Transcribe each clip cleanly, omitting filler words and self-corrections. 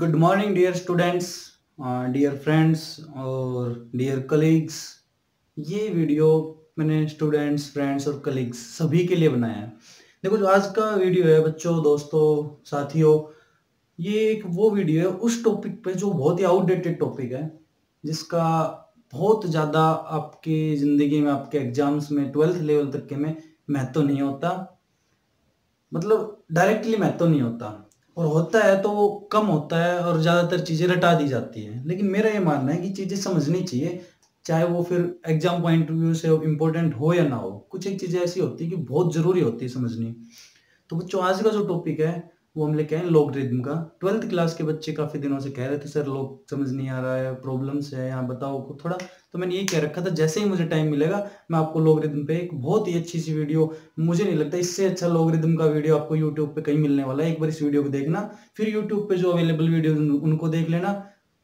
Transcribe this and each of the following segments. Good morning dear students, dear friends और dear colleagues. ये video मैंने स्टूडेंट्स, फ्रेंड्स और कलीग्स सभी के लिए बनाया है। देखो, जो आज का वीडियो है बच्चों, दोस्तों, साथियों, ये एक वो वीडियो है उस टॉपिक पे जो बहुत ही आउटडेटेड टॉपिक है, जिसका बहुत ज़्यादा आपके ज़िंदगी में, आपके एग्जाम्स में, ट्वेल्थ लेवल तक के में महत्व नहीं होता, मतलब डायरेक्टली महत्व नहीं होता, और होता है तो वो कम होता है और ज़्यादातर चीज़ें रटा दी जाती हैं। लेकिन मेरा ये मानना है कि चीज़ें समझनी चाहिए, चाहे वो फिर एग्जाम पॉइंट ऑफ व्यू से इम्पोर्टेंट हो या ना हो। कुछ एक चीज़ें ऐसी होती है कि बहुत ज़रूरी होती है समझनी। तो बच्चों, आज का जो टॉपिक है वो हम लेके आए लॉगरिथम का। ट्वेल्थ क्लास के बच्चे काफ़ी दिनों से कह रहे थे, सर लॉग समझ नहीं आ रहा है, प्रॉब्लम्स है, यहाँ बताओ थोड़ा। तो मैंने ये कह रखा था, जैसे ही मुझे टाइम मिलेगा मैं आपको लॉगरिथम पे एक बहुत ही अच्छी सी वीडियो, मुझे नहीं लगता इससे अच्छा लॉगरिथम का वीडियो आपको यूट्यूब पे कहीं मिलने वाला है। एक बार इस वीडियो को देखना, फिर यूट्यूब पर जो अवेलेबल वीडियो उनको देख लेना।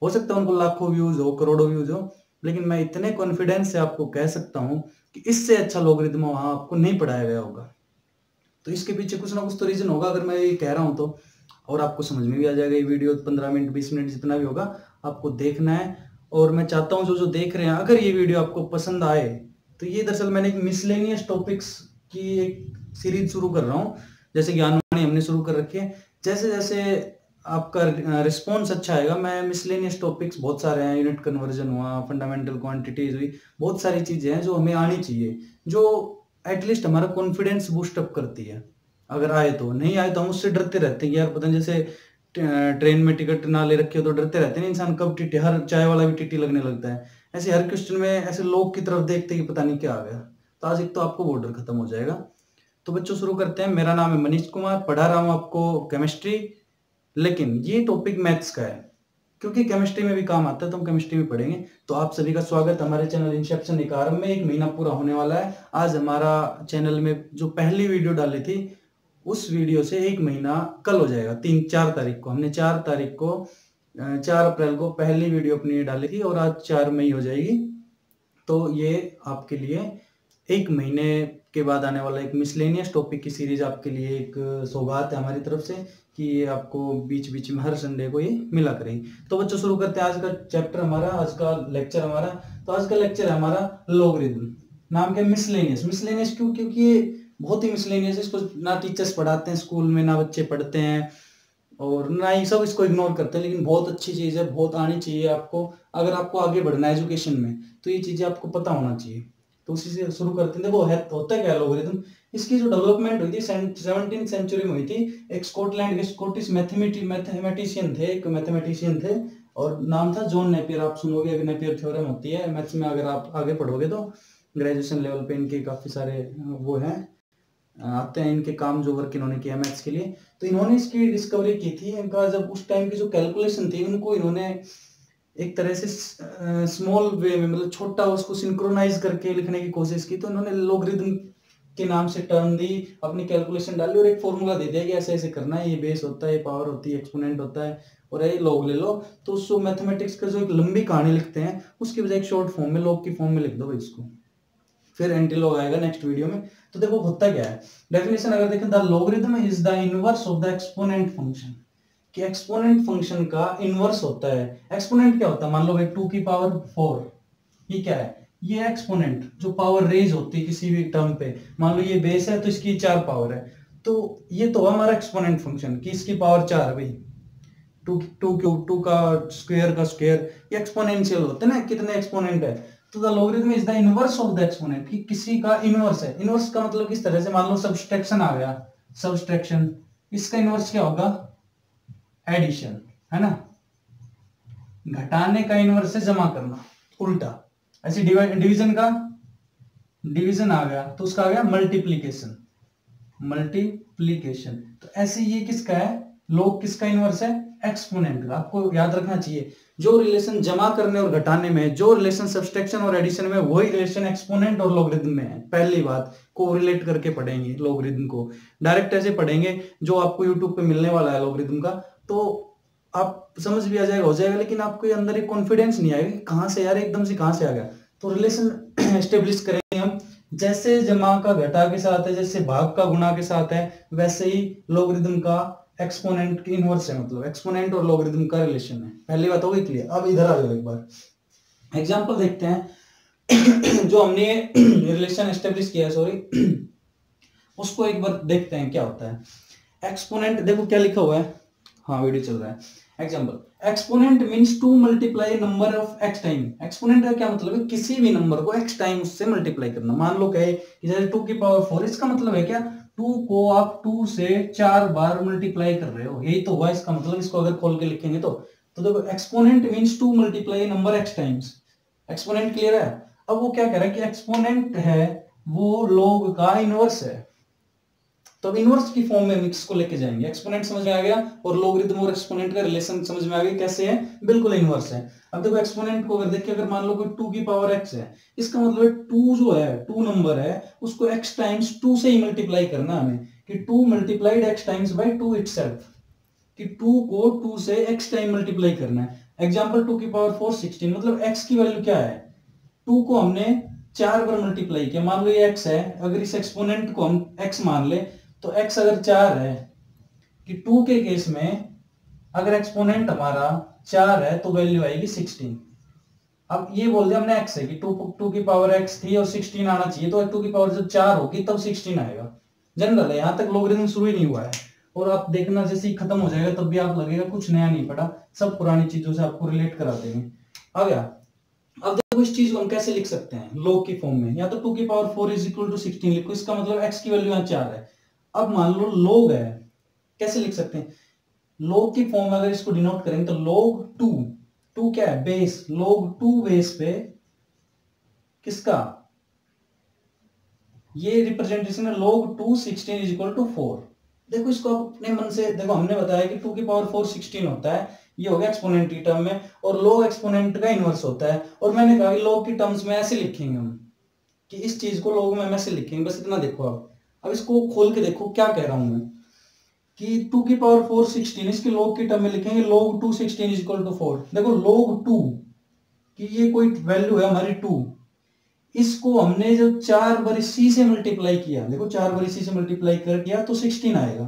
हो सकता है उनको लाखों व्यूज़ हो, करोड़ों व्यूज़ हो, लेकिन मैं इतने कॉन्फिडेंस से आपको कह सकता हूँ कि इससे अच्छा लॉगरिथम वहाँ आपको नहीं पढ़ाया गया होगा। तो इसके पीछे कुछ ना कुछ तो रीज़न होगा, अगर मैं ये कह रहा हूँ तो। और आपको समझ में भी आ जाएगा। ये वीडियो 15 मिनट 20 मिनट जितना भी होगा आपको देखना है। और मैं चाहता हूँ जो देख रहे हैं, अगर ये वीडियो आपको पसंद आए तो ये, दरअसल मैंने एक मिसलेनियस टॉपिक्स की एक सीरीज शुरू कर रहा हूँ, जैसे ज्ञानवाणी हमने शुरू कर रखी है। जैसे जैसे आपका रिस्पॉन्स अच्छा आएगा, मैं मिसलेनियस टॉपिक्स बहुत सारे हैं, यूनिट कन्वर्जन हुआ, फंडामेंटल क्वान्टिटीज हुई, बहुत सारी चीज़ें हैं जो हमें आनी चाहिए, जो एटलीस्ट हमारा कॉन्फिडेंस बूस्टअप करती है। अगर आए तो, नहीं आए तो हम उससे डरते रहते हैं कि यार पता नहीं, जैसे ट्रेन में टिकट ना ले रखी हो तो डरते रहते हैं इंसान, कब टीटी, हर चाय वाला भी टीटी लगने लगता है। ऐसे हर क्वेश्चन में ऐसे लोग की तरफ देखते हैं कि पता नहीं क्या आ गया। तो आज एक तो आपको वो डर खत्म हो जाएगा। तो बच्चों शुरू करते हैं। मेरा नाम है मनीष कुमार, पढ़ा रहा हूँ आपको केमिस्ट्री, लेकिन ये टॉपिक मैथ्स का है, क्योंकि केमिस्ट्री में भी काम आता है तो हम केमिस्ट्री में पढ़ेंगे। तो आप सभी का स्वागत हमारे चैनल इंसेप्शन एक आरंभ में। एक महीना पूरा होने वाला है। आज हमारा चैनल में जो पहली वीडियो डाली थी उस वीडियो से एक महीना कल हो जाएगा, 3-4 तारीख को। हमने 4 तारीख को, 4 अप्रैल को पहली वीडियो अपनी डाली थी और आज 4 मई हो जाएगी। तो ये आपके लिए एक महीने के बाद आने वाला एक मिसलेनियस टॉपिक की सीरीज आपके लिए एक सौगात है हमारी तरफ से, कि ये आपको बीच बीच में हर संडे को ये मिला करेगी। तो बच्चों शुरू करते हैं आज का चैप्टर हमारा, आज का लेक्चर हमारा। तो आज का लेक्चर है हमारा लॉगरिथम, नाम क्या, मिसलेनियस। मिसलेनियस क्यों? क्योंकि ये बहुत ही मिसलेनियस है। इसको ना टीचर्स पढ़ाते हैं स्कूल में, ना बच्चे पढ़ते हैं, और ना ही सब इसको इग्नोर करते हैं। लेकिन बहुत अच्छी चीज़ है, बहुत आनी चाहिए आपको अगर आपको आगे बढ़ना है एजुकेशन में। तो ये चीज़ें आपको पता होना चाहिए। तो उसी से शुरू करते हैं। देखो होता क्या है लॉगरिथम। इसकी जो डेवलपमेंट हुई थी 17वीं सेंचुरी में हुई थी। एक स्कॉटलैंड के स्कॉटिश मैथमेटिशियन थे और नाम था जॉन नेपियर। आप सुनोगे अगर नेपियर थ्योरम होती है मैथ्स में, अगर आप आगे पढ़ोगे तो ग्रेजुएशन लेवल पे इनके काफ़ी सारे वो हैं, आते हैं इनके काम, जो वर्क इन्होंने किया मैथ्स के लिए। तो इन्होंने इसकी डिस्कवरी की थी। इनका जब उस टाइम की जो कैलकुलेशन थी उनको इन्होंने एक तरह से स्मॉल वे में, मतलब छोटा, उसको सिंक्रोनाइज करके लिखने की कोशिश की। तो उन्होंने लॉगरिथम के नाम से टर्म दी, अपनी कैलकुलेशन डाली और एक फॉर्मूला दे दिया कि ऐसे ऐसे करना है, ये बेस होता है, ये पावर होती है, एक्सपोनेंट होता है, और ये लॉग ले लो। तो उसको मैथमेटिक्स का जो एक लंबी कहानी लिखते हैं उसकी बजाय एक शॉर्ट फॉर्म में, लॉग की फॉर्म में लिख दो भाई इसको। फिर एंटी लॉग आएगा नेक्स्ट वीडियो में। तो देखो होता क्या है। डेफिनेशन अगर देखें, the logarithm is the inverse of the exponent function, कि एक्सपोनेंट फंक्शन का इनवर्स होता है। एक्सपोनेंट क्या होता है? मान लो भाई 2 की पावर 4, ये क्या है, ये एक्सपोनेंट, जो पावर रेज होती है किसी भी टर्म पे। मान लो ये बेस है तो इसकी 4 पावर है, तो ये तो हमारा एक्सपोनेंट फंक्शन, कि इसकी पावर 4 भाई, 2 का स्क्वायर ये एक्सपोनेंशियल होता है ना, कितने एक्सपोनेंट है। तो the logarithm is the inverse of the exponent, कि किसी का इनवर्स है। इनवर्स का मतलब किस तरह से, मान लो सब्सट्रैक्शन आ गया, सब्सट्रैक्शन, इसका इनवर्स क्या होगा, एडिशन, है ना। घटाने का इनवर्स है जमा करना, उल्टा। ऐसे डिवीजन का, डिवीजन आ गया तो उसका आ गया मल्टीप्लीकेशन, मल्टीप्लीकेशन। तो ऐसे ये किसका है, लॉग किसका इनवर्स है, एक्सपोनेंट का। आपको याद रखना चाहिए, जो रिलेशन जमा करने और घटाने में, जो रिलेशन सब्सट्रैक्शन और एडिशन में, वही रिलेशन एक्सपोनेंट और लॉगरिथम में है। पहली बात, कोरिलेट करके पढ़ेंगे लॉगरिथम को, डायरेक्ट ऐसे पढ़ेंगे जो आपको यूट्यूब पे मिलने वाला है लॉगरिथम का। तो आप समझ भी आ जाएगा, हो जाएगा, लेकिन आपके अंदर एक कॉन्फिडेंस नहीं आएगा, कहाँ से यार एकदम से कहाँ से आ गया। तो रिलेशन एस्टेब्लिश करेंगे हम, जैसे जमा का घटा के साथ है, जैसे भाग का गुणा के साथ है, वैसे ही लॉगरिथम का एक्सपोनेंट की इनवर्स है, मतलब एक्सपोनेंट और लॉगरिथम का रिलेशन है। पहली बात हो गई क्लियर। अब इधर आ जाओ एक बार, एग्जांपल देखते हैं। जो हमने रिलेशन एस्टेब्लिश किया है, सॉरी, उसको एक बार देखते हैं क्या होता है। एक्सपोनेंट देखो क्या लिखा हुआ है, हाँ वीडियो चल रहा है। Example, exponent means to multiply number of x time. Exponent का क्या मतलब है, किसी भी नंबर को एक्स टाइम उससे मल्टीप्लाई करना। मान लो कहे कि जैसे 2 की पावर 4, इसका मतलब है क्या, 2 को आप 2 से 4 बार मल्टीप्लाई कर रहे हो, यही तो हुआ इसका मतलब। इसको अगर खोल के लिखेंगे तो देखो, exponent means to multiply number x times. Exponent clear है। अब वो क्या कह रहा है कि एक्सपोनेंट है वो लॉग का इनवर्स है, तो इनवर्स की फॉर्म में मिक्स को लेके जाएंगे। एक्सपोनेंट समझ में आ गया, और लॉगरिथम और एक्सपोनेंट का रिलेशन समझ में आ गया, कैसे है, बिल्कुल इनवर्स है। अब देखो एक्सपोनेंट को अगर देखिए, अगर मान लो कोई 2 की पावर x है, इसका मतलब 2 जो है, 2 नंबर है, उसको x टाइम्स 2 से ही मल्टीप्लाई करना हमें, कि 2 multiplied x times by 2 itself, कि 2 को 2 से x टाइम मल्टीप्लाई करना है। एग्जांपल 2 की पावर 4 16, मतलब x की वैल्यू क्या है, 2 को हमने 4 बार मल्टीप्लाई किया। मान लो ये x है, अगर इस एक्सपोनेंट को हम x मान ले तो x अगर 4 है, कि 2 के केस में अगर एक्सपोनेंट हमारा 4 है तो वैल्यू आएगी 16। अब ये बोल दिया हमने x है कि 2 की पावर x थी और 16 आना चाहिए, तो 2 की पावर जब 4 होगी तब 16 आएगा। जनरल है, यहाँ तक लॉगरिथम शुरू ही नहीं हुआ है, और आप देखना जैसे ही खत्म हो जाएगा तब भी आप लगेगा कुछ नया नहीं पड़ा, सब पुरानी चीजों से आपको रिलेट करा देंगे। आ गया। अब देखो इस चीज को हम कैसे लिख सकते हैं लॉग की फॉर्म में, या तो 2 की पावर 4 इज इक्वल टू 16 लिखो, इसका मतलब एक्स की वैल्यू यहाँ 4 है। अब मान लो लॉग है, कैसे लिख सकते हैं, लॉग की फॉर्म अगर इसको डिनोट करेंगे तो लॉग 2 क्या है, बेस, लॉग 2 बेस पे किसका, ये रिप्रेजेंटेशन है लॉग 2 16 इज इक्वल टू 4। देखो इसको आप अपने मन से देखो, हमने बताया कि 2 की पावर 4 16 होता है, ये हो गया एक्सपोनेंट की टर्म में, और लॉग एक्सपोनेंट का इनवर्स होता है। और मैंने कहा लॉग की टर्म्स में ऐसे लिखेंगे हम, कि इस चीज को लॉग में हम ऐसे लिखेंगे, बस इतना देखो आप। अब इसको खोल के देखो क्या कह रहा हूं मैं, कि 2 की पावर 4 16 इसके लॉग की टर्म में लिखेंगे, लॉग 2 16 इज इक्वल टू 4। देखो लॉग 2 कि ये कोई वैल्यू है हमारी 2, इसको हमने जब 4 बार इसी से मल्टीप्लाई किया, देखो 4 बार इसी से मल्टीप्लाई कर दिया तो 16 आएगा।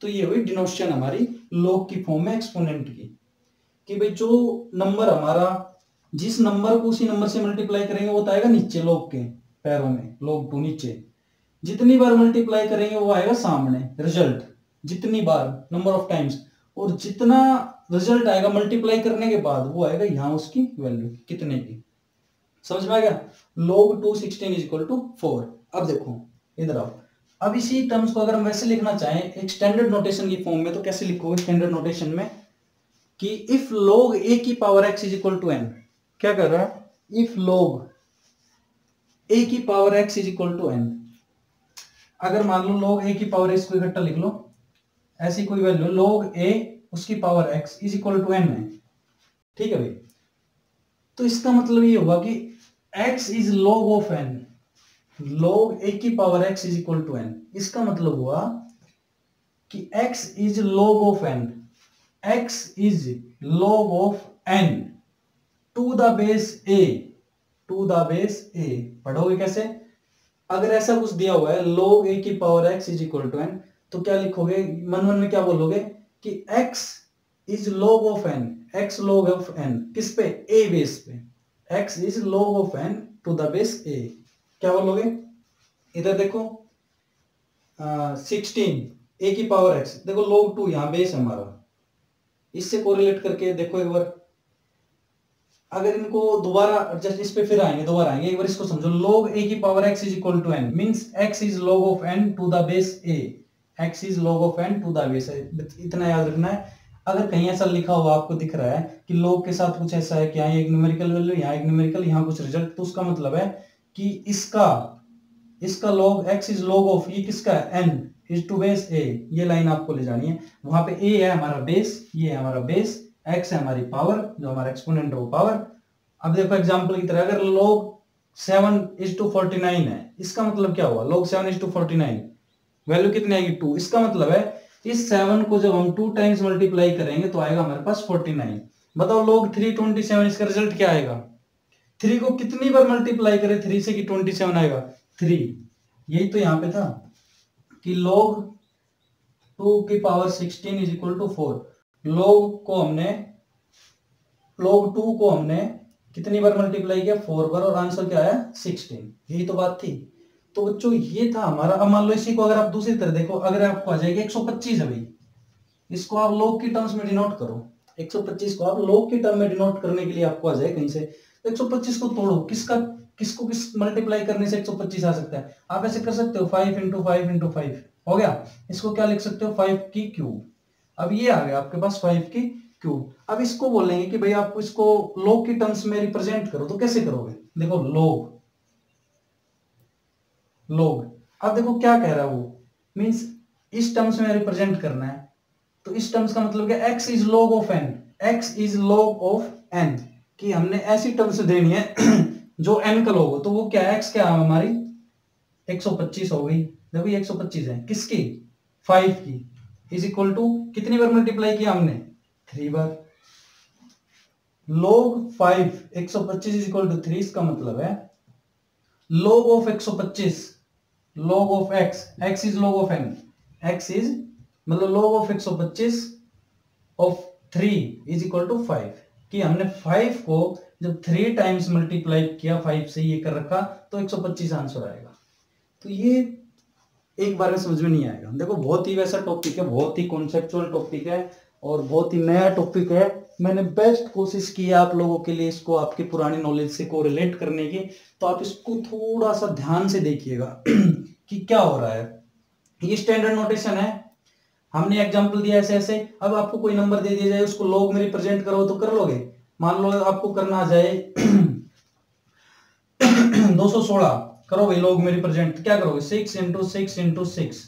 तो ये हुई डिनोशन हमारी लॉग की फॉर्म में एक्सपोनेंट की, कि भाई जो नंबर हमारा, जिस नंबर को उसी नंबर से मल्टीप्लाई करेंगे वो तो आएगा नीचे लॉग के पैरों में, लॉग 2 नीचे, जितनी बार मल्टीप्लाई करेंगे वो आएगा सामने रिजल्ट, जितनी बार नंबर ऑफ टाइम्स, और जितना रिजल्ट आएगा मल्टीप्लाई करने के बाद वो आएगा यहाँ उसकी वैल्यू कितने की। समझ में आ गया, लॉग 2 16 इज इक्वल टू 4। अब देखो इधर आओ, अब इसी टर्म्स को अगर हम वैसे लिखना चाहें एक स्टैंडर्ड नोटेशन की फॉर्म में, तो कैसे लिखोगे स्टैंडर्ड नोटेशन में, कि इफ लॉग a की power x is equal to n, क्या कर रहा है, इफ लॉग a की power x is equal to n। अगर मान लो लॉग a की पावर x को इकट्ठा लिख लो, ऐसी कोई वैल्यू लॉग a उसकी power x is equal to n है, ठीक है भाई। तो इसका मतलब ये होगा कि x is log of n, log a की power x is equal to n, इसका मतलब हुआ कि x is log of n, x is log of n to the base a, to the base a। पढ़ोगे कैसे, अगर ऐसा कुछ दिया हुआ है log a की power x is equal to n, तो क्या लिखोगे, मन में क्या बोलोगे, कि x is log of n, x log of n किस पे, a बेस पे, x is log of n to the base a, क्या बोलोगे। इधर देखो 16 a की पावर x, देखो log 2 यहाँ बेस हमारा, इससे कोरिलेट करके देखो एक बार, अगर इनको दोबारा जस्ट इस पे फिर आएंगे, दोबारा आएंगे, एक बार इसको समझो, log a की power x is equal to n means x is log of n to the base a, x is log of n to the base a, इतना याद रखना है। अगर कहीं ऐसा लिखा हुआ आपको दिख रहा है कि log के साथ कुछ ऐसा है कि यहाँ एक न्यूमेरिकल वैल्यू, यहाँ एक न्यूमेरिकल, यहाँ कुछ रिजल्ट, तो उसका मतलब है कि इसका log x is log of ये किसका है, n is to base a, ये लाइन आपको ले जानी है, वहां पे a है हमारा बेस, ये है हमारा बेस, x है हमारी पावर, जो हमारा एक्सपोनेंट है वो पावर। अब देखो एग्जांपल की तरह अगर log 7 इज टू 49 है, इसका मतलब क्या हुआ, log 7 इज टू 49 वैल्यू कितनी आएगी, 2, इसका मतलब है इस 7 को जब हम 2 टाइम्स मल्टीप्लाई करेंगे तो आएगा हमारे पास 49। बताओ log 3 27, इसका रिजल्ट क्या आएगा, 3 को कितनी बार मल्टीप्लाई करें 3 से कि 27 आएगा, 3, यही तो यहाँ पे था कि log 2 की power 16 is equal to 4। log 2 को हमने कितनी बार मल्टीप्लाई किया? 4 बार, और आंसर क्या आया? 16। यही तो बात थी। तो बच्चों ये था हमारा। अब मान लो इसी को अगर आप दूसरी तरह देखो, अगर आपको आ जाएगी 125 है भाई, इसको आप लोग की टर्म्स में डिनोट करो। 125 को आप लोग की टर्म में डिनोट करने के लिए आपको आ जाए कहीं से 125 को तोड़ो, किसको किस मल्टीप्लाई करने से 125 आ सकता है। आप ऐसे कर सकते हो 5 इंटू 5 इंटू 5 हो गया। इसको क्या लिख सकते हो? 5 की क्यूब। अब ये आ गया आपके पास 5 की क्यूब। अब इसको बोलेंगे कि भाई आप इसको लोग की टर्म्स में रिप्रेजेंट करो, तो कैसे करोगे? देखो लोग, अब देखो क्या कह रहा है वो, मीन्स इस टर्म्स में रिप्रेजेंट करना है। तो इस टर्म्स का मतलब क्या? x is log of n, x is log of n, कि हमने ऐसी टर्म्स देनी है जो n का log हो। तो वो क्या है? x क्या है हमारी? 125 हो गई। देखो ये 125 है किसकी? 5 की। इज इक्वल टू कितनी बार मल्टीप्लाई किया हमने? 3 बार। log 5 125 इज इक्वल टू 3, इसका मतलब है log of 125, log of x, x is log of n, x is मतलब log of 125 of 3 is equal to 5, कि हमने 5 को जब 3 टाइम्स मल्टीप्लाई किया 5 से ये कर रखा तो 125 आंसर आएगा। तो ये एक बार में समझ में नहीं आएगा। देखो बहुत ही वैसा टॉपिक है, बहुत ही कॉन्सेप्चुअल टॉपिक है और बहुत ही नया टॉपिक है। मैंने बेस्ट कोशिश की है आप लोगों के लिए इसको आपकी पुरानी नॉलेज से को रिलेट करने की। तो आप इसको थोड़ा सा ध्यान से देखिएगा कि क्या हो रहा है। ये स्टैंडर्ड नोटेशन है, हमने एग्जाम्पल दिया ऐसे ऐसे। अब आपको कोई नंबर दे दिया जाए, उसको लोग में रिप्रेजेंट करो तो कर लोगे। मान लो आपको करना आ जाए 216, करो भाई लोग में रिप्रेजेंट। क्या करोगे? 6 इंटू 6 इंटू 6,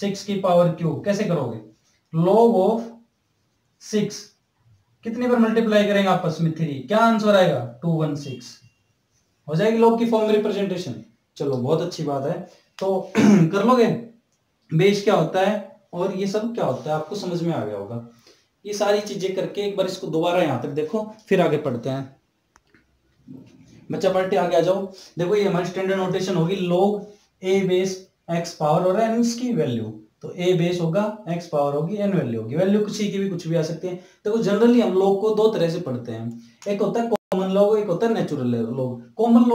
6 की पावर क्यूब। कैसे करोगे? लोग ऑफ 6 कितनी बार मल्टीप्लाई करेंगे आपस में? 3। क्या आंसर आएगा? 216। हो जाएगी लोग की फॉर्म में रिप्रेजेंटेशन। चलो बहुत अच्छी बात है, तो कर लोगे। बेस क्या होता है और ये सब क्या होता है आपको समझ में आ गया होगा। ये सारी चीजें करके एक बार इसको दोबारा यहाँ तक देखो, फिर आगे पढ़ते हैं। बच्चा पार्टी आगे आ जाओ। देखो ये हमारी स्टैंडर्ड नोटेशन होगी log a base x power और n की वैल्यू। तो a बेस होगा, x पावर होगी, n वैल्यू होगी। वैल्यू किसी की भी कुछ भी आ सकती है। देखो जनरली हम लोग को 2 तरह से पढ़ते हैं, एक होता है कॉमन लॉग, एक होता है नेचुरल लॉग। कॉमन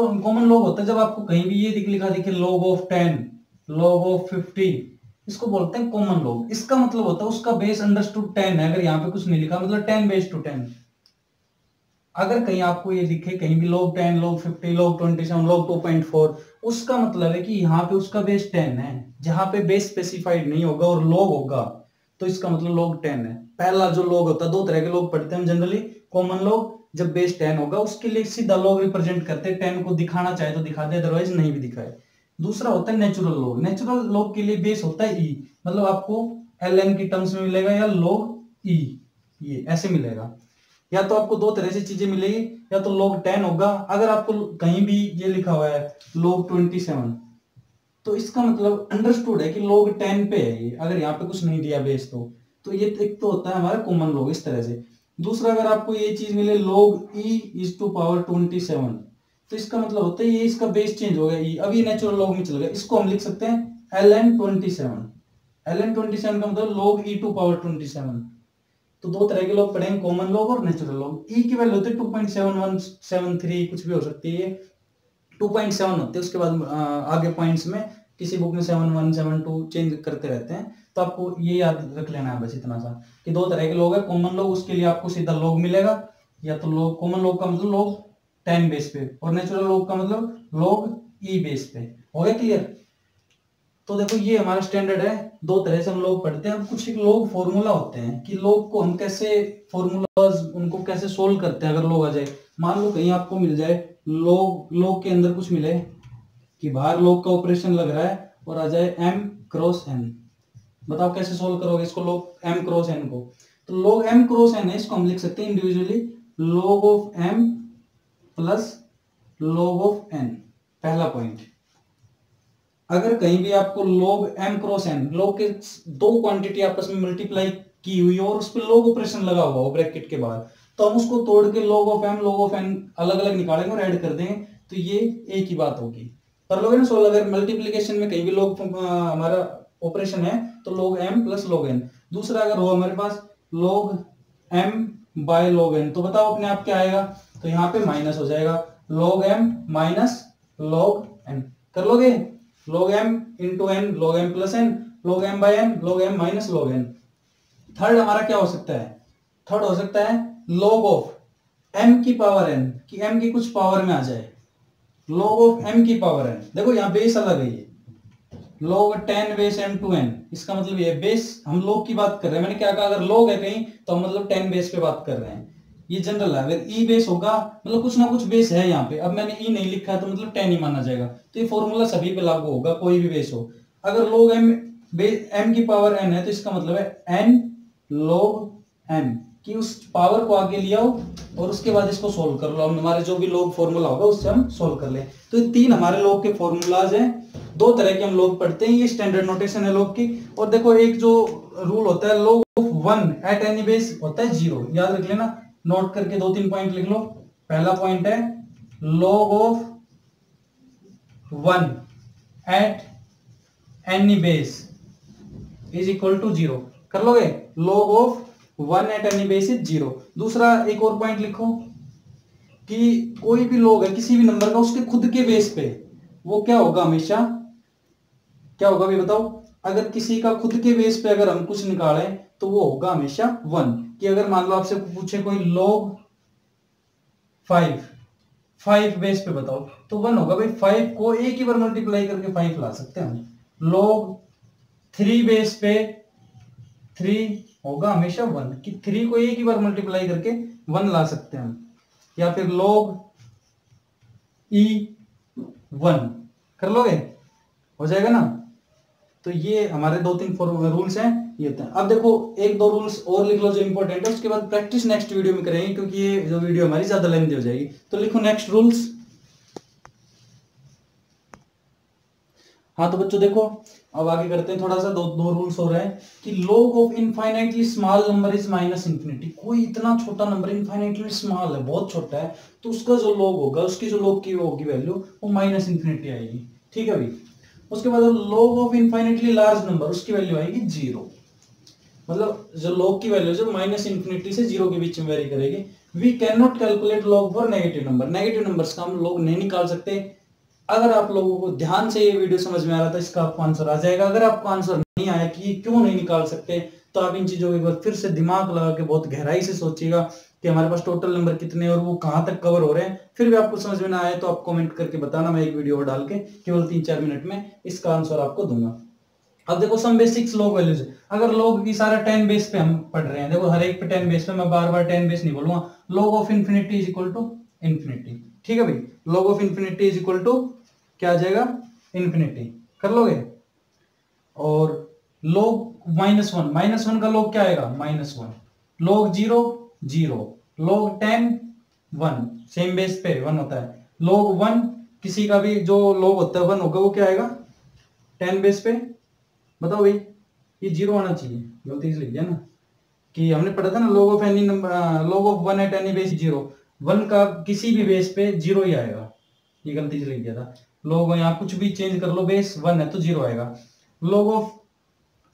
लॉग होता है जब आपको कहीं भी ये लिखा दिखे लॉग ऑफ 10, लॉग ऑफ 50, इसको बोलते हैं कॉमन लॉग। इसका मतलब होता है उसका बेस अंडरस्टूड 10 है। अगर यहाँ पे कुछ नहीं लिखा मतलब 10 बेस टू 10। अगर कहीं आपको ये दिखे कहीं भी लॉग 10, लॉग 50, लॉग 27, लॉग 2.4, उसका मतलब है कि यहाँ पे उसका बेस 10 है। जहां पे बेस स्पेसिफाइड नहीं होगा और लॉग होगा तो इसका मतलब लॉग 10 है। पहला जो लॉग होता है, 2 तरह के लॉग पढ़ते हैं जनरली। कॉमन लॉग जब बेस 10 होगा उसके लिए सीधा लॉग रिप्रेजेंट करते हैं, 10 को दिखाना चाहे तो दिखा दे, अदरवाइज नहीं भी दिखाए। दूसरा होता है नेचुरल लॉग। नेचुरल लॉग के लिए बेस होता है ई, मतलब आपको ln की टर्म्स में मिलेगा या लॉग ई ये ऐसे मिलेगा। या तो आपको 2 तरह से चीजें मिलेगी, या तो log 10 होगा। अगर आपको कहीं भी ये लिखा हुआ है log 27 तो इसका मतलब अंडरस्टूड है कि log 10 पे है ये। अगर यहाँ पे कुछ नहीं दिया बेस तो ये एक तो होता है हमारा कॉमन लॉग इस तरह से। दूसरा अगर आपको ये चीज मिले log e is to power 27 तो इसका मतलब होता है ये इसका बेस चेंज हो गया e, अब ये नेचुरल लॉग में चल गया। इसको हम लिख सकते हैं ln 27 का मतलब log e टू पावर 27। तो 2 तरह के लॉग पढ़ेंगे, कॉमन लॉग और नेचुरल लॉग। ई की वैल्यू होती है 2.7173, कुछ भी हो सकती है। 2.7 होते हैं, उसके बाद आगे पॉइंट्स में किसी बुक में 7172 चेंज करते रहते हैं। तो आपको ये याद रख लेना है बस इतना सा कि 2 तरह के लॉग है। कॉमन लॉग उसके लिए आपको सीधा लॉग मिलेगा, या तो लॉग कॉमन लॉग का मतलब लॉग 10 बेस पे, और नेचुरल लॉग का मतलब लॉग ई बेस पे। हो गया क्लियर? तो देखो ये हमारा स्टैंडर्ड है, 2 तरह से हम लोग पढ़ते हैं। कुछ एक लोग फॉर्मूला होते हैं कि लोग को हम कैसे फॉर्मूलाज उनको कैसे सोल्व करते हैं। अगर लोग आ जाए, मान लो कहीं आपको मिल जाए लोग के अंदर कुछ मिले कि बाहर लोग का ऑपरेशन लग रहा है और आ जाए m क्रॉस n, बताओ कैसे सोल्व करोगे इसको लोग m क्रॉस n को। तो लोग m क्रॉस n है, इसको हम लिख सकते हैं individually log of m plus log of n, पहला पॉइंट। अगर कहीं भी आपको log m cross n, log के 2 क्वांटिटी आपस में मल्टीप्लाई की हुई और उस पे log ऑपरेशन लगा हुआ हो ब्रैकेट के बाहर, तो हम उसको तोड़ के log ऑफ m अलग अलग निकालेंगे और ऐड कर देंगे, तो ये एक ही बात होगी। कर लोगे ना सोल्व? अगर मल्टीप्लीकेशन में कहीं भी log हमारा ऑपरेशन है तो log m plus log n। दूसरा अगर हो हमारे पास log m by log n, तो बताओ अपने आप क्या आएगा, तो यहाँ पे माइनस हो जाएगा log m minus log n। कर लोगे log m into N log m plus N log m by N log m minus log n। Third हमारा क्या हो सकता है, थर्ड हो सकता है log ऑफ m की पावर n, कि m की कुछ पावर में आ जाए, log ऑफ m की पावर n। देखो यहाँ बेस अलग है, ये log 10 base m to n, इसका मतलब ये बेस हम लोग की बात कर रहे हैं। मैंने क्या कहा, अगर log है कहीं तो हम मतलब 10 बेस पे बात कर रहे हैं, ये जनरल है। अगर e बेस होगा मतलब कुछ ना कुछ बेस है यहाँ पे, अब मैंने e नहीं लिखा है तो मतलब 10 ही माना जाएगा। तो ये फॉर्मूला सभी पे लागू होगा, कोई भी बेस हो। अगर log m m की पावर n है तो इसका मतलब है n log m, कि उस पावर को आगे ले आओ और उसके बाद इसको सोल्व कर लो, हमारे जो भी लोग फॉर्मूला होगा उससे हम सोल्व कर लें। तो ये तीन हमारे लोग के फॉर्मूलाज हैं, दो तरह के हम लोग पढ़ते हैं, ये स्टैंडर्ड नोटेशन है लोग की। और देखो एक जो रूल होता है log of one at any base होता है जीरो, याद रख लेना, नोट करके 2-3 पॉइंट लिख लो। पहला पॉइंट है log of one at any base is equal to zero, कर लोगे log of one at any base is zero. दूसरा एक और पॉइंट लिखो कि कोई भी log है किसी भी नंबर का उसके खुद के बेस पे वो क्या होगा, हमेशा क्या होगा भी बताओ, अगर किसी का खुद के बेस पे अगर हम कुछ निकालें तो वो होगा हमेशा वन। कि अगर मान लो आपसे पूछे कोई log 5 बेस पे बताओ तो वन होगा भाई, 5 को एक ही बार मल्टीप्लाई करके 5 ला सकते हैं हम। log 3 बेस पे 3 होगा हमेशा वन, कि 3 को एक ही बार मल्टीप्लाई करके 1 ला सकते हैं हम। या फिर log e 1, कर लोगे, हो जाएगा ना। तो ये हमारे 2-3 रूल्स हैं, ये होता है। अब देखो 1-2 रूल्स और लिख लो जो इंपॉर्टेंट है, उसके बाद प्रैक्टिस नेक्स्ट वीडियो में करेंगे क्योंकि ये जो वीडियो हमारी ज्यादा लेंथी हो जाएगी। तो लिखो नेक्स्ट रूल्स। हाँ तो बच्चों देखो अब आगे करते हैं थोड़ा सा, दो रूल्स हो रहे हैं कि log of infinitely small number is minus infinity. कोई इतना छोटा नंबर इनफाइनाइटली स्मॉल है, बहुत छोटा है, तो उसका जो log होगा, उसकी जो log की होगी वैल्यू वो माइनस इन्फिनिटी आएगी, ठीक है भाई। उसके बाद log of infinitely large number, उसकी वैल्यू आएगी जीरो, मतलब जो log की वैल्यू जो माइनस इन्फिनिटी से जीरो के बीच में वेरी करेगी। We can not calculate log for negative number, negative numbers का हम log नहीं निकाल सकते। अगर आप लोगों को ध्यान से ये वीडियो समझ में आ रहा था, इसका आपको आंसर आ जाएगा। अगर आपको आंसर नहीं आया कि क्यों नहीं निकाल सकते, तो आप इन चीजों को एक बार फिर से दिमाग लगा के बहुत गहराई से सोचिएगा कि हमारे पास टोटल नंबर कितने और वो कहाँ तक कवर हो रहे हैं। फिर भी आपको समझ में ना आए तो आप कमेंट करके बताना, मैं एक वीडियो डाल के केवल 3-4 मिनट में इसका आंसर आपको दूंगा। अब देखो सम बेसिक्स log वैल्यूज, अगर log की सारा 10 बेस पे हम पढ़ रहे हैं, देखो हर एक पे 10 बेस पे, मैं बार-बार 10 बेस नहीं बोलूंगा। log of infinity is equal to infinity, ठीक है भाई। log of infinity is equal to क्या आ जाएगा, इन्फिनिटी, कर लोगे। और log माइनस वन का log क्या आएगा, minus one. log zero, log 10 1, same base पे 1 होता है। log 1 किसी का भी जो log होता है 1 होगा, वो क्या आएगा 10 बेस पे, बताओ भाई। ये जीरो आना चाहिए, गलती से लिख दिया ना, कि हमने पढ़ा था ना log of any number, log of one at any base zero, 1 का किसी भी बेस पे जीरो ही आएगा, ये गलती से लिख दिया था। लोग यहाँ कुछ भी चेंज कर लो, बेस 1 है तो जीरो आएगा। log of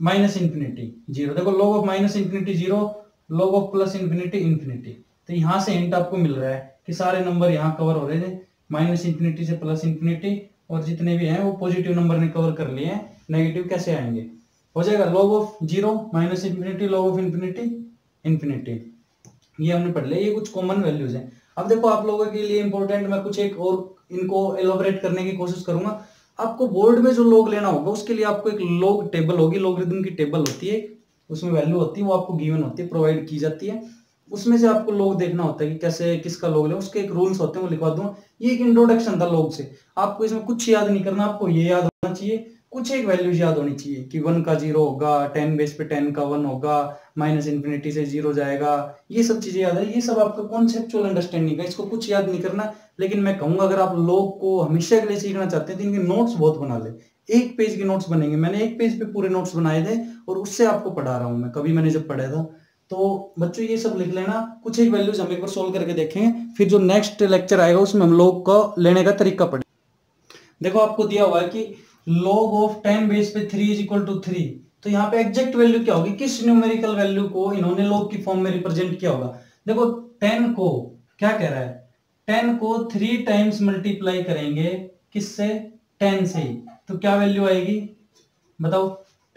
minus infinity zero, देखो log of minus infinity zero, log of plus infinity infinity. तो यहाँ से हिंट आपको मिल रहा है कि सारे नंबर यहाँ कवर हो रहे थे, माइनस इन्फिनिटी से प्लस इन्फिनिटी, और जितने भी हैं वो पॉजिटिव नंबर ने कवर कर लिए हैं, नेगेटिव कैसे आएंगे। हो जाएगा log of zero minus infinity, log of infinity infinity, ये हमने पढ़ लिया। ये कुछ कॉमन वैल्यूज हैं। अब देखो आप लोगों के लिए इंपॉर्टेंट, मैं कुछ एक और इनको एलोबरेट करने की कोशिश करूंगा। आपको बोर्ड में जो log लेना होगा उसके लिए आपको एक log टेबल होगी, लॉगरिथम की टेबल होती है, उसमें वैल्यू होती है, वो आपको गिवन होती है, प्रोवाइड की जाती है। उसमें से आपको log देखना होता है कि कैसे किसका log लें, उसके एक रूल्स होते हैं, वो लिखवा दूंगा। ये एक इंट्रोडक्शन था log से, आपको इसमें कुछ याद नहीं करना, आपको ये याद होना चाहिए, कुछ एक वैल्यूज याद होनी चाहिए कि 1 का 0 होगा, 10 बेस पे 10 का 1 होगा, माइनस इन्फिनिटी से 0 जाएगा, ये सब चीजें याद है। ये सब आपका कॉन्सेप्चुअल अंडरस्टैंडिंग है, इसको कुछ याद नहीं करना। लेकिन मैं कहूंगा अगर आप लोग को हमेशा के लिए सीखना चाहते हैं तो इनके नोट्स बहुत बना ले, एक पेज के नोट्स बनेंगे। मैंने एक पेज पे पूरे नोट्स बनाए थे और उससे आपको पढ़ा रहा हूँ मैं, कभी मैंने जब पढ़ा था। तो बच्चों ये सब लिख लेना, कुछ एक वैल्यूज हम एक बार सोल्व करके देखेंगे, फिर जो नेक्स्ट लेक्चर आएगा उसमें हम लोग को लेने का तरीका पड़ेगा। देखो आपको दिया हुआ है कि log ऑफ 10 बेस पे 3 इज इक्वल टू 3, तो यहाँ पे एग्जैक्ट वैल्यू क्या होगी, किस न्यूमेरिकल वैल्यू को इन्होंने लॉग की फॉर्म में रिप्रेजेंट किया होगा। देखो 10 को क्या कह रहा है, 10 को 3 टाइम्स मल्टीप्लाई करेंगे किससे, 10 से ही, तो क्या वैल्यू आएगी बताओ।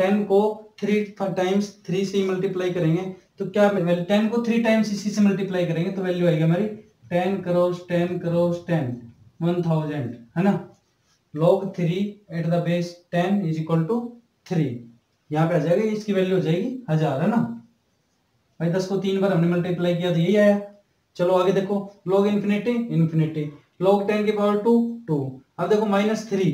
10 को 3 टाइम्स 3 से मल्टीप्लाई करेंगे तो क्या, 10 को 3 टाइम्स इसी से मल्टीप्लाई करेंगे तो वैल्यू आएगी हमारी 10 करोड़ 10 करोड़ 10 1000, है ना। log 3 at the base 10 is equal to 3, यहाँ पे आ जाएगा, इसकी वैल्यू हो जाएगी 1000, है ना भाई। 10 को 3 बार हमने मल्टीप्लाई किया तो यही आया। चलो आगे देखो, log इन्फिनिटी इन्फिनिटी, log 10 की पावर 2 2। अब देखो -3,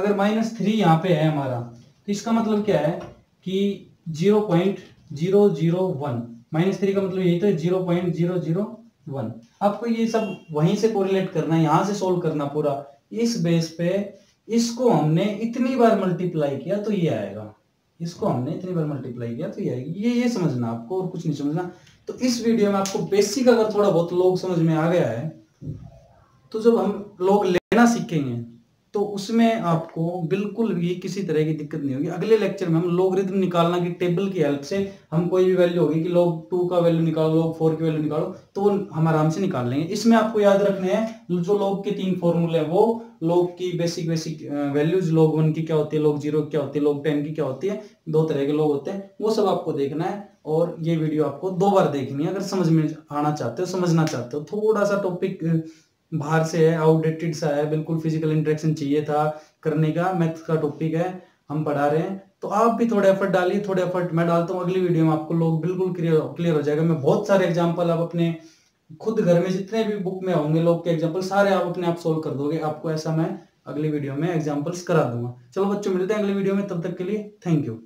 अगर -3 यहाँ पे है हमारा तो इसका मतलब क्या है कि 0.001, -3 का मतलब यही तो है 0.001। आपको ये सब वहीं से कोरिलेट करना है, यहाँ से सोल्व करना पूरा। इस बेस पे इसको हमने इतनी बार मल्टीप्लाई किया तो ये आएगा, इसको हमने इतनी बार मल्टीप्लाई किया तो ये आएगी। ये समझना आपको, और कुछ नहीं समझना। तो इस वीडियो में आपको बेसिक अगर थोड़ा बहुत लोग समझ में आ गया है तो जब हम लोग लेना सीखेंगे तो उसमें आपको बिल्कुल भी किसी तरह की दिक्कत नहीं होगी। अगले लेक्चर में हम लॉगरिथम निकालना की टेबल की हेल्प से, हम कोई भी वैल्यू होगी कि log 2 का वैल्यू निकालो, log 4 की वैल्यू निकालो, तो वो हम आराम से निकाल लेंगे। इसमें आपको याद रखने हैं जो log के 3 फॉर्मूले हैं, वो log की बेसिक वैल्यूज, log 1 की क्या होती है, log 0 की क्या होती है, log 10 की क्या होती है, 2 तरह के log होते हैं, वो सब आपको देखना है। और ये वीडियो आपको 2 बार देखनी है अगर समझ में आना चाहते हो, समझना चाहते हो। थोड़ा सा टॉपिक बाहर से है, आउटडेटेड सा है, बिल्कुल फिजिकल इंटरेक्शन चाहिए था करने का, मैथ्स का टॉपिक है, हम पढ़ा रहे हैं, तो आप भी थोड़ा एफर्ट डालिए, थोड़ा एफर्ट मैं डालता हूँ। अगली वीडियो में आपको लोग बिल्कुल क्लियर हो जाएगा। मैं बहुत सारे एग्जांपल आप अपने खुद घर में जितने भी बुक में होंगे लोग के एग्जांपल सारे आप अपने आप सोल्व कर दोगे, आपको ऐसा मैं अगली वीडियो में एग्जाम्पल्स करा दूंगा। चलो बच्चों, मिलते हैं अगली वीडियो में, तब तक के लिए थैंक यू।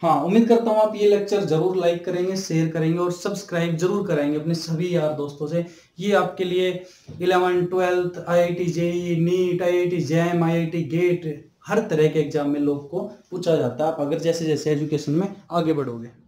हाँ, उम्मीद करता हूँ आप ये लेक्चर जरूर लाइक करेंगे, शेयर करेंगे और सब्सक्राइब जरूर कराएंगे अपने सभी यार दोस्तों से। ये आपके लिए 11th 12th, IIT JEE NEET, IIT JAM, IIT GATE, हर तरह के एग्जाम में लोग को पूछा जाता है। आप अगर जैसे जैसे एजुकेशन में आगे बढ़ोगे।